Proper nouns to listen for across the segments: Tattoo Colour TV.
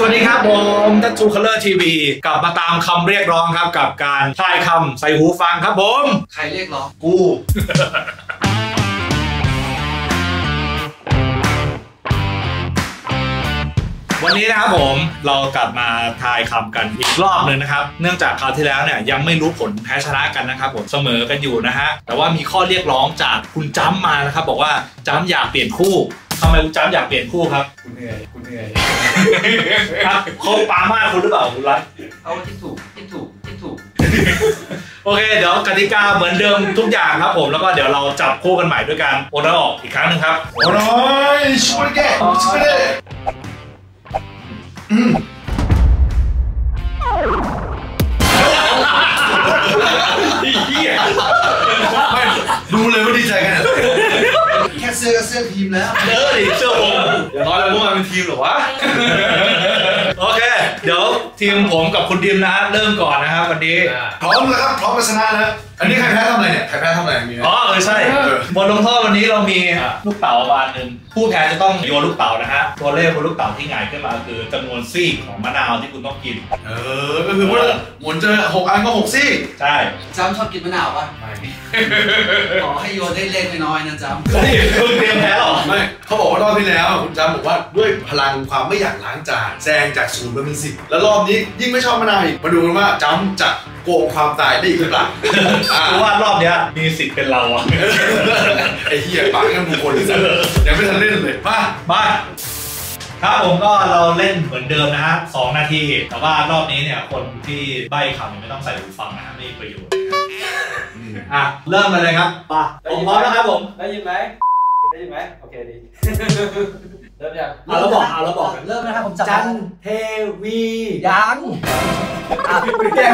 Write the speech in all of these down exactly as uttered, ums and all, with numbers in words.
สวัสดีครับผมทัชชูคัลเลอร์ทีวีกลับมาตามคำเรียกร้องครับกับการทายคำใส่หูฟังครับผมใครเรียกร้องกู วันนี้นะครับผมเรากลับมาทายคำกันอีกรอบหนึ่งนะครับเนื่องจากคราวที่แล้วเนี่ยยังไม่รู้ผลแพ้ชนะกันนะครับผมเสมอกันอยู่นะฮะแต่ว่ามีข้อเรียกร้องจากคุณจ้ำมานะครับบอกว่าจ้ำอยากเปลี่ยนคู่ทำไมคุณจ้ำอยากเปลี่ยนคู่ครับคุณเหนื่อยคุณเหนื่อยครับเขาปามาคุณหรือเปล่าคุณรัฐเอาที่ถูกที่ถูกที่ถูกโอเคเดี๋ยวกติกาเหมือนเดิมทุกอย่างครับผมแล้วก็เดี๋ยวเราจับคู่กันใหม่ด้วยการโอนออกอีกครั้งหนึ่งครับโอ้ยช่วยแกช่วยเลยดูเลยว่าดีใจกันแค่เสื้อก็เสื้อทีมแล้วเด้อดิเสื้อผมเดี๋ยวน้อยเราต้องมาเป็นทีมหรอวะโอเคเดี๋ยวทีมผมกับคุณดิมนะเริ่มก่อนนะครับวันนี้พร้อมแล้วครับพร้อมชนะแล้วอันนี้ใครแพ้ทำอะไรเนี่ยใครแพ้ทำอะไรมีอ๋อเออใช่บนลงโทษวันนี้เรามีลูกเต๋าบานหนึ่งผู้แพ้จะต้องโยนลูกเต๋านะฮะตัวเลขบนลูกเต๋าที่ง่ายขึ้นมาคือจำนวนซี่ของมะนาวที่คุณต้องกินเออก็คือว่าหมุนเจอหกอันก็หกซี่ใช่จ้ำชอบกินมะนาวป่ะไม่ขอให้โยนได้เล็กน้อยนะจ้ำนี่คุณเตรียมแพ้หรอไม่เขาบอกว่ารอบที่แล้วคุณจ้ำบอกว่าด้วยพลังความไม่อยากล้างจานแซงจากศูนย์ไปเป็นสิบแล้วรอบนี้ยิ่งไม่ชอบมะนาวอีกมาดูกันว่าจ้ำจะโกงความตายได้อีกหรือเปล่าเพราะว่ารอบเนี้ยมีสิทธิ์เป็นเราอะไอ้เหี้ยปากกันบุคคลที่สุดยังไม่ทันเล่นเลยมามาครับผมก็เราเล่นเหมือนเดิมนะฮะสองนาทีแต่ว่ารอบนี้เนี่ยคนที่ใบ้คำไม่ต้องใส่หูฟังนะฮะไม่มีประโยชน์อ่ะเริ่มเลยครับป่ะผมพร้อมแล้วครับผมได้ยินไหมได้ยินไหมโอเคดีเริ่มยังเอาแล้วบอกเอาแล้วบอกเริ่มนะครับผมจันเทวียังอ่ะไปแก้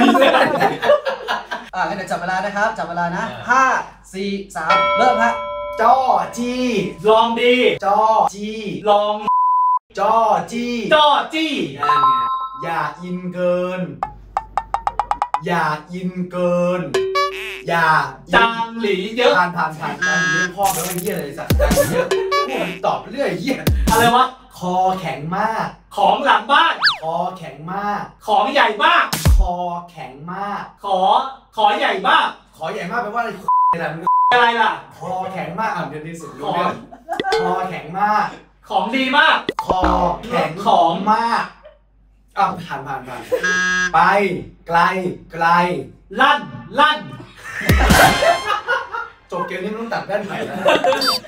อ่ะให้เดี๋ยวจับเวลานะครับจับเวลานะห้า สี่ สามเริ่มฮะจอจีลองดีจอจีลองจอจีจอจีอย่าอินเกินอย่าอินเกินอย่าจางหลีเยอะผ่านผ่านผ่านอันนี้พ่อแล้วมันเยี่ยอะไรสักจางหลีเยอะมันตอบเรื่อยเยี่ยอะไรวะคอแข็งมากของหลังบ้านคอแข็งมากของใหญ่มากคอแข็งมากขอขอใหญ่มากขอใหญ่มากแปลว่าอะไรอะไรล่ะคอแข็งมากอ่ะเดี๋ยวนี้สุดยอดคอแข็งมากของดีมากคอแข็งของมากอ้าวผ่านผ่านผ่านไปไกลไกลลั่นลั่นจบเกมนี้ต้องตัดแว่นใหม่นะ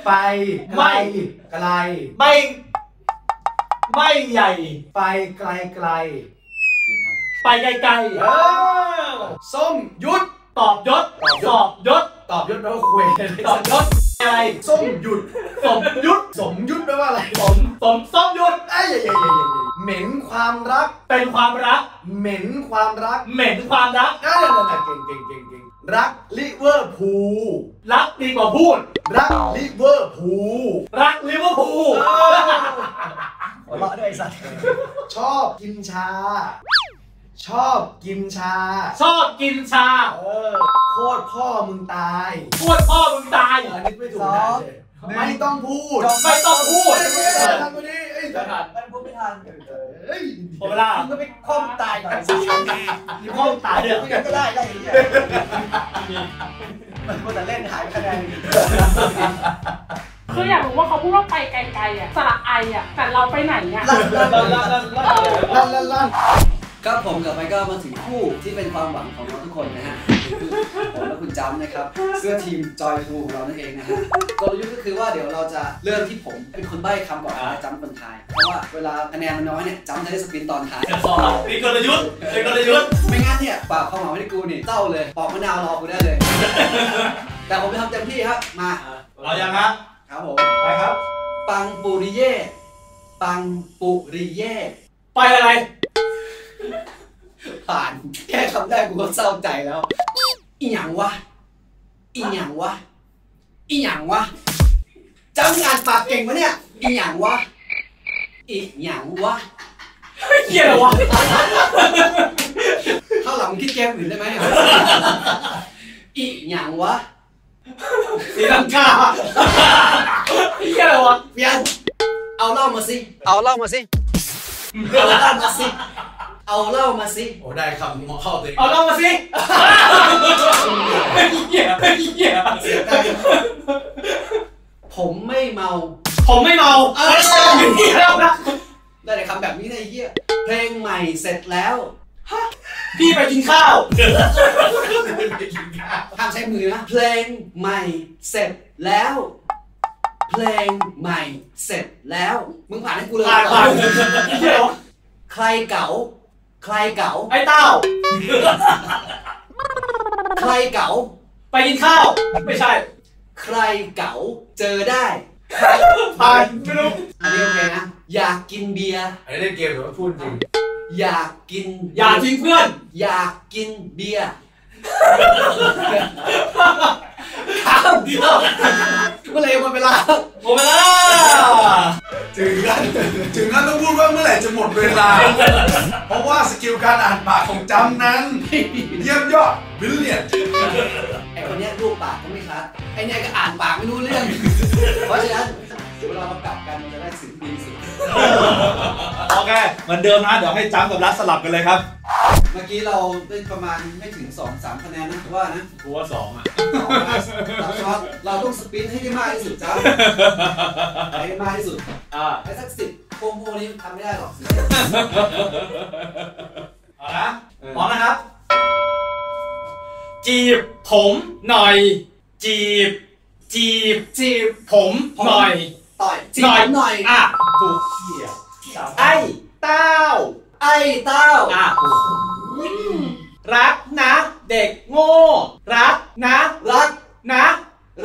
ไปไกลไกลไม่ไม่ใหญ่ไปไกลไกลไปไกลไกลส้มยุดตอบยศตอบยศตอบยศแปลว่าคุยตอบยศอะไรส้มหยุดสมยุดสมยุดแปลว่าอะไรสมสมส้มหยุดไอ้ใหญ่ใหญ่ใหญ่เหม็นความรักเป็นความรักเหม็นความรักเหม็นความรักเออเก่งเก่งเก่งเก่งรักลิเวอร์พูลรักดีกว่าพูดรักลิเวอร์พูลรักลิเวอร์พูลเลาะด้วยสัตว์ชอบกินชาชอบกินชาชอบกินชาเออโคตรพ่อมึงตายโคตรพ่อมึงตายอันนี้ไม่ถูกนะไม่ต้องพูดไม่ต้องพูดทำตัวนี้ไอ้ทหารมันพูดไม่ทันเฮ้ยพอเวลาก็ไปคว่ำตายก่อนนี่คว่ำตายเดี๋ยวก็ได้ได้อย่างเงี้ยมันก็จะเล่นหายคะแนนคืออยากรู้ว่าเขาพูดว่าไปไกลๆอ่ะสระไออ่ะแต่เราไปไหนอ่ะก็ผมกับไมค์ก็มาถึงคู่ที่เป็นความหวังของเราทุกคนนะฮะผมและคุณจ้ำนะครับเสื้อทีมจอยทูของเรานั่นเองนะฮะกลยุทธ์ก็คือว่าเดี๋ยวเราจะเริ่มที่ผมเป็นคนใบ้คำก่อนนะจ้ำคนท้ายเพราะว่าเวลาคะแนนมันน้อยเนี่ยจ้ำจะได้สปินตอนท้ายเป็นกลยุทธ์เป็นกลยุทธ์ไม่งั้นเนี่ยปากข้าวหมาไม่ได้กูนี่เต้าเลยปอกมะนาวรอกูได้เลยแต่ผมจะทำเต็มที่ครับมาเรายังครับครับผมไปครับปังปุริเย่ปังปุริเย่ไปอะไรผ่านแค่ทำได้กูก็เศร้าใจแล้วอีหยังวะอีหยังวะอีหยังวะจ้ำงานปากเก่งวะเนี่ยอีหยังวะอีหยังวะเหี้ยวะข้าวหลังคิดแกมอื่นได้ไหมอีหยังวะสีลังกาเหี้ยวะเพี้ยนเอาเล่ามาสิเอาเล่ามาสิ เอาเหล้ามาสิเอาเหล้ามาสิโอ้ได้คำเหมาะเข้าตัวเองเอาเหล้ามาสิเป็นเหี้ยเป็นเหี้ยผมไม่เมาผมไม่เมาได้แต่คำแบบนี้ได้เหี้ยเพลงใหม่เสร็จแล้วพี่ไปกินข้าวห้ามใช้มือนะเพลงใหม่เสร็จแล้วเพลงใหม่เสร็จแล้วมึงผ่านให้กูเลยผ่านใครเก๋าใครเก๋าไอ้เต้าใครเก๋าไปกินข้าวไม่ใช่ใครเก๋าเจอได้ผ่านไม่รู้อันนี้โอเคนะอยากกินเบียร์อันนี้เล่นเกมหรือว่าพูดจริงอยากกินอยากทิ้งเพื่อนอยากกินเบียร์ข้าวเดียวเมื่อไหร่หมดเวลาหมดเวลาถึงนั้นถึงนั้นต้องพูดว่าเมื่อไหร่จะหมดเวลาเพราะว่าสกิลการอ่านปากของจำนั้นเยี่ยมยอดบิลเลียนไอ้คนนี้รูปปากก็ไม่ชัดไอ้เนี่ยก็อ่านปากไม่รู้เรื่องเพราะฉะนั้นเวลาเรากลับกันจะได้สิ่งดีสุดโอเคเหมือนเดิมนะเดี๋ยวให้จ้ำกับรัฐสลับกันเลยครับเมื่อกี้เราได้ประมาณไม่ถึง สองถึงสาม คะแนนนะว่านะกูว่าสองอ่ะเราช็อตเราต้องสปินให้ได้มากที่สุดจ้ำให้มากที่สุดอ่าไอ้สักสิบโค้งโค้งนี้ทำไม่ได้หรอกเอาละพร้อมนะครับจีบผมหน่อยจีบจีบจีบผมหน่อยต่อยจีบผมหน่อยอ่ะถูกเหี้ยไอ้เต้าไอ้เต้าอ่ะรักนะเด็กโง่รักนะรักนะ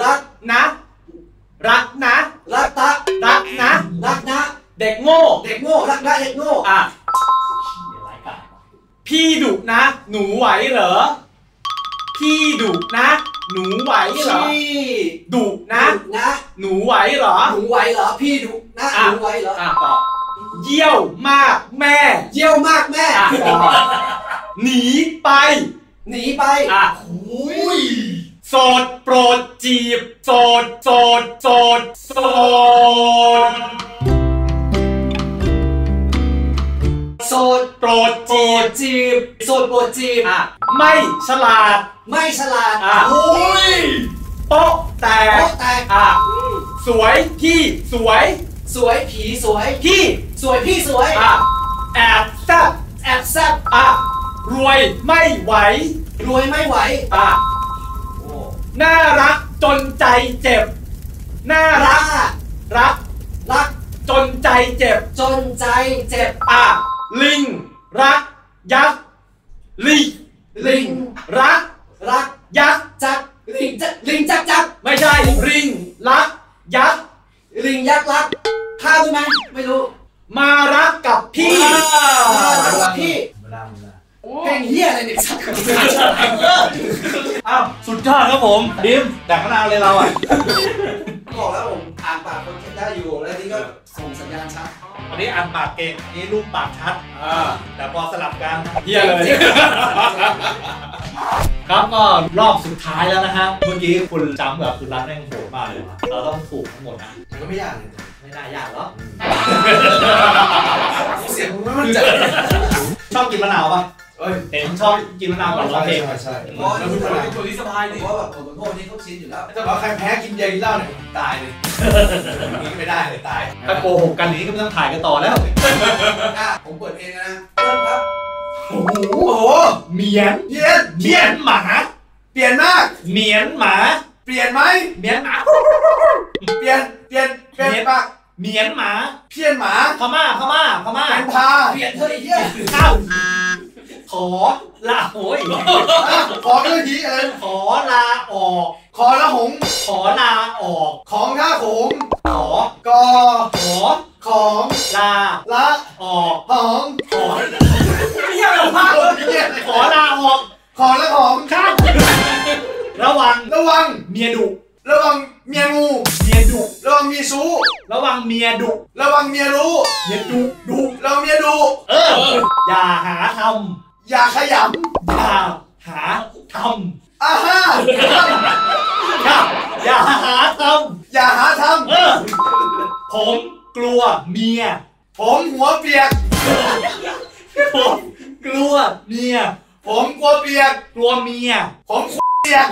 รักนะรักนะรักตะรักนะรักนะเด็กโง่เด็กโง่รักนะเด็กโง่อ่ะพี่ดุนะหนูไหวเหรอพี่ดุนะหนูไหวเหรอพี่ดุนะนะหนูไหวเหรอหนูไหวเหรอพี่ดุนะหนูไหวเหรออ่ะตอบเยี่ยวมากแม่เยี่ยวมากแม่หนีไปหนีไปอ่ะหุยโสดโปรดจีบโสดโสดโสดโสดโสดโปรดจีบจีบโสดโปรดจีบอ่ะไม่ฉลาดไม่ฉลาดอ่ะหุยโป๊ะแตกโป๊ะแตกอ่ะสวยพี่สวยสวยผีสวยพี่สวยพี่สวยอ่ะแอบแซบแอบแซบอ่ะรวยไม่ไหวรวยไม่ไหวอ่ะน่ารักจนใจเจ็บน่ารักรักรักจนใจเจ็บจนใจเจ็บอ่ะลิงรักยักษ์ลิงลิงรักรักยักษ์จักลิงจักลิงจักจักไม่ใช่ลิงรักยักษ์ลิงยักษ์รักข้าวใช่ไหมไม่รู้มารักกับพี่มารักกับพี่เพลงเฮียอะไรเนี่ยสักคนอ้าวสุดยอดครับผมดิมแต่ขนาดเลยเราอ่ะบอกแล้วผมอ่านปากคนเก่งได้อยู่แล้วนี่ก็ส่งสัญญาณชัดอันนี้อ่านปากเก่งอันนี้รูปปากชัดแต่พอสลับกันเฮียเลยครับก็รอบสุดท้ายแล้วนะฮะเมื่อกี้คุณจำแบบคุณรัฐแม่งโหดมากเลยว่ะเราต้องถูกทั้งหมดนะมันก็ไม่ยากเลยไม่น่ายากหรอกเสียงมันจัดชอบกินมะนาวป่ะเห็นชอบกินมะนาวก่อนร้องเพลงใช่เพราะเป็นคนที่สบายดีเพราะแบบคนพวกนี้เขาชินอยู่แล้วแต่ว่าใครแพ้กินยากินเหล้าเนี่ยตายเลยนี้ไม่ได้เลยตายถ้าโกหกกันนี้ก็ไม่ต้องถ่ายกันต่อแล้วผมเปิดเพลงนะเริ่มครับโอ้โหเมียนเมียนเมียนหมาเปลี่ยนมากเมียนหมาเปลี่ยนไหมเมียนหมาเปลี่ยนเปลี่ยนเปลี่ยนปะเมียนหมาเพี้ยนหมาพม่าพม่าพม่าเมียนพาเปลี่ยนเธอไอ้เหี้ยเข้าขอลาโอ้ยขอเรื่องนี้อะไรขอลาออกขอละหงขอลาออกของข้าหงขอกอขอของลาละออกของขอไม่ยากหรอกพ่อขอลาออกขอละหงข้าระวังระวังเมียดุระวังเมียงูเมียดุระวังเมียซูระวังเมียดุระวังเมียรู้เมียดุดุเราเมียดุเอออย่าหาทำอย่าขยำอย่าหาทำอ่าฮ่าอย่าหาทำอย่าหาทำเออผมกลัวเมียผมหัวเปียก กลัวเมียผมกลัวเปียกกลัวเมียผมเปียก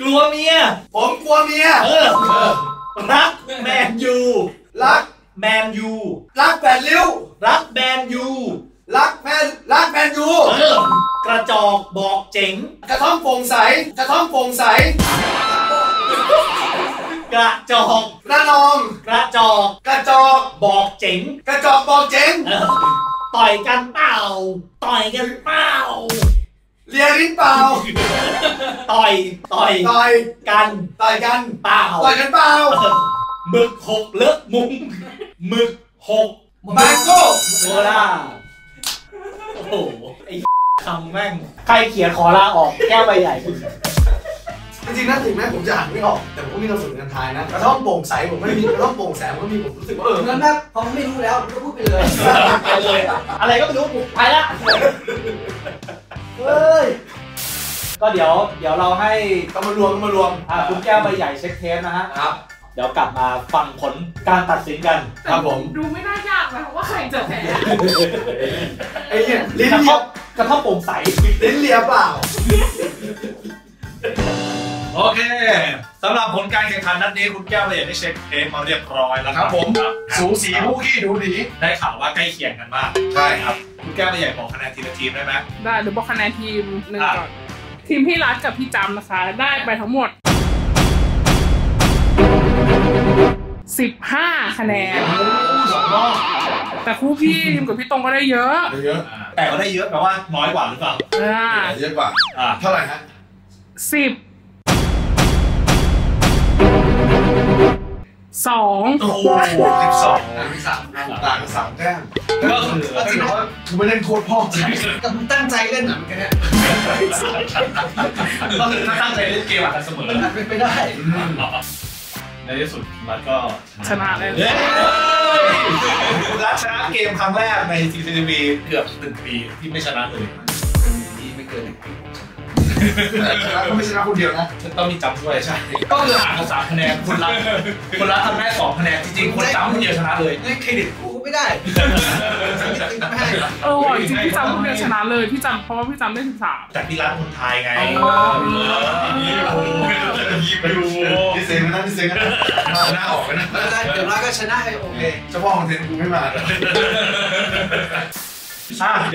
กลัวเมียผมกลัวเมียเออรักแมนยูรักแมนยูรักแปดริ้วรักแมนยูรักแมนรักแมนยูกระจอกบอกเจ๋งกระท่อมโปร่งใสกระท่อมโปร่งใสกระจอกกระนองกระจอกกระจอกบอกเจ๋งกระจอกบอกเจ๋งต่อยกันเปล่าต่อยกันเปล่าเลียลิ้นเปล่าต่อยต่อยต่อยกันต่อยกันเปล่าต่อยกันเปล่าหมึกหกเลิกมุงหมึกหกมังโก้โซดาโอ้โหไอ้คำแม่งใครเขียนขอลาออกแก้วใบใหญ่จริงนะถึงแม้ผมจะอ่านไม่ออกแต่ผมก็มีความสุขกันทายนะกระท่อมโปร่งใสผมไม่มีกระท่อมโปร่งแสงผมมีผมรู้สึกว่าเออนั่นนะพอไม่รู้แล้วก็พูดไปเลยไปเลยอะไรก็ไม่รู้ผมไปละเฮ้ยก็เดี๋ยวเดี๋ยวเราให้ก็มารวมก็มารวมอ่าคุณแก้วใบใหญ่เช็คเทปนะฮะครับเดี๋ยวกลับมาฟังผลการตัดสินกันครับผมดูไม่น่ายากนะว่าใครจะแพ้ไอ้เนี่ยลิ้นกระท่อมโปร่งใสลิ้นเลียเปล่าโอเคสำหรับผลการแข่งขันนัดนี้คุณแก้วเลยได้เช็คเทปมาเรียบร้อยแล้วครับผมสูสีผู้ขี้ดูดีได้ข่าวว่าใกล้เคียงกันมากใช่ครับคุณแก้วเลยอยากบอกคะแนนทีละทีมได้ไหมได้หรือบอกคะแนนทีมหนึ่งก่อนทีมพี่รัฐกับพี่จำนะคะได้ไปทั้งหมดสิบห้าคะแนนสองรอบแต่คู่พี่ทีมกับพี่ตรงก็ได้เยอะเยอะแต่ก็ได้เยอะแปลว่าน้อยกว่าหรือเปล่าเยอะกว่าเท่าไหร่ฮะสิบสองโอ้โหสิบสองต่างกันสามต่างกันสามแต้มก็คือก็ถือว่ากูไม่เล่นโค้ดพ่อจริงแต่กูตั้งใจเล่นหนังกันเนี่ยก็คือตั้งใจเล่นเกมกันเสมอเป็นไปได้ในที่สุดรัฐก็ชนะเลยรัฐชนะเกมครั้งแรกในซีซีทีวีเกือบหนึ่งปีที่ไม่ชนะเลยปีไม่เกินหนึ่งปีก็ไม่ชนะคนเดียวนะต้องมีจำด้วยใช่ก็คืออ่านภาษาคะแนนคนละคนละทำได้สองคะแนนจริงๆคนจำคนเดียวชนะเลยเครดิตกูไม่ได้เออจริงพี่จำคนเดียวชนะเลยพี่จำเพราะว่าพี่จำได้สิบสามแต่พี่รัฐคนไทยไงยี่ไปดูพี่เซงนะพี่เซงนะหน้าออกนะเดี๋ยวรัฐก็ชนะไอโอเคเฉพาะของเซนกูไม่มาเ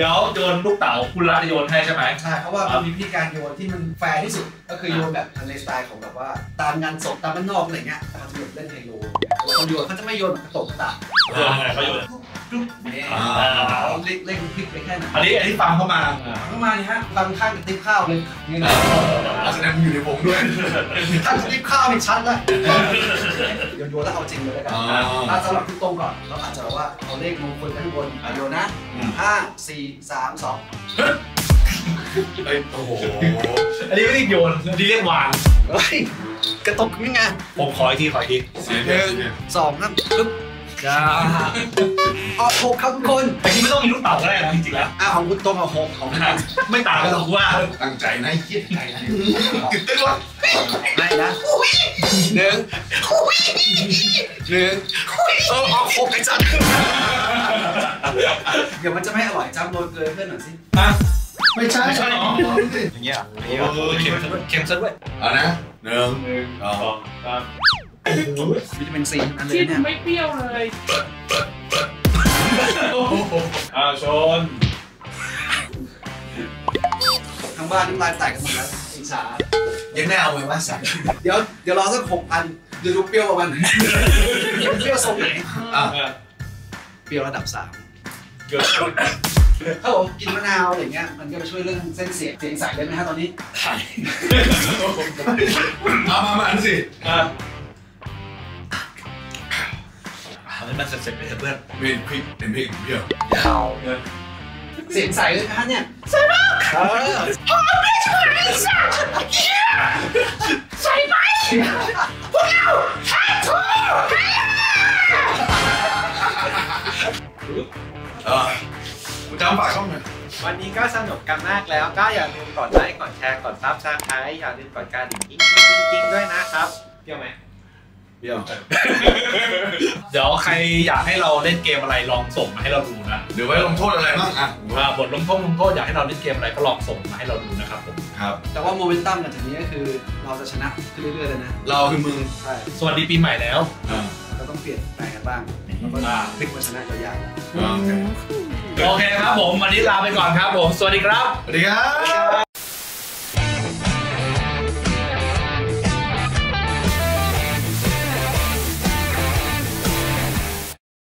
ดี๋ยวโยนลูกเต๋าคุณรัฐโยนให้ใช่ไหมใช่เพราะว่ามีวิธีการโยนที่มันแฟร์ที่สุดก็คือโยนแบบทะเลสไตล์ของแบบว่าตามงานศพตามบ้านนอกอะไรเงี้ยตามโยนเล่นไฮโลคนโยนเขาจะไม่โยนแบบกระตุกตาเขาโยนจุ๊บเล็กเล็กพลิกไปแค่นั้นอันนี้อันนี้ฟังเข้ามาเข้ามานี่ฮะฟังข้างกับติ๊บข้าวเลยนี่นะแสดงอยู่ในวงด้วยข้างติ๊บข้าวไม่ชัดเลยโยนโยนแล้วเอาจริงเลยกันนะสำหรับทุกตรงก่อนเราอาจจะแบบว่าเอาเลขมงคลข้างบนโยนนะห้าสี่สามสองไอ้โอ้โหอันนี้ไม่เรียกโยนอันนี้เรียกวางกระตุกไม่งานผมขออีกทีขออีกทีหนึ่งสองครับปึ๊บจ้าออกหกครับทุกคนแต่ที่ไม่ต้องมีลูกเต๋าก็ได้นะจริงๆแล้วอ้าวของคุณตรงเอาหกของไม่ต่างกันหรอกว่าตั้งใจนะเย็ดใจนะกินได้วะได้นะหนึ่งหนึ่งเออออกหกไอ้จัดเดี๋ยวมันจะไม่อร่อยจำโดนเกลือเพื่อนหน่อยสิมาไม่ใช่อย่างเงี้ยเข็มซะด้วยเข็มซะด้วยเอานะหนึ่งสองสามวิตามินซีที่ไม่เปรี้ยวเลยอ้าวชนทางบ้านน้ำลายแตกกันหมดแล้วอิจฉายังแน่เอาไว้ว่าสั่งเดี๋ยวเดี๋ยวรอสักหกพันเดี๋ยวดูเปรี้ยวประมาณไหนเปรี้ยวทรงไหนเปรี้ยวระดับสามถ้าผมกินมะนาวอะไรเงี้ยมันก็จะช่วยเรื่องเส้นเสียงเสียงใสได้ไหมฮะตอนนี้ใช่เอามามาสิมันเสร็จไปเถอะเพื่อนเป็นพริกเป็นพริกเพียวยาวเลยเสียงใสเลยนะเนี่ยใส่มากเออพอไม่ใช่ใส่ไหมพวกเราใส่ถูกเออคุณจำปากช่องหน่อยวันนี้ก็สนุกกันมากแล้วก็อย่าลืมกดไลค์กดแชร์กดซับสไครต์อย่าลืมกดการดิ่งกิ้งกิ้งด้วยนะครับเที่ยวไหม เดี๋ยวเดี๋ยวใครอยากให้เราเล่นเกมอะไรลองส่งมาให้เราดูนะหรือว่าลงโทษอะไรบ้างอ่ะบทลงโทษลงโทษอยากให้เราเล่นเกมอะไรก็ลองส่งมาให้เราดูนะครับผมครับแต่ว่าโมเมนตัมหลังจากนี้ก็คือเราจะชนะขึ้นเรื่อยๆเลยนะเราคือมึงใช่สวัสดีปีใหม่แล้วเราต้องเปลี่ยนแปลงกันบ้างแล้วก็พลิกมาชนะเรายากโอเคครับผมวันนี้ลาไปก่อนครับผมสวัสดีครับสวัสดีครับ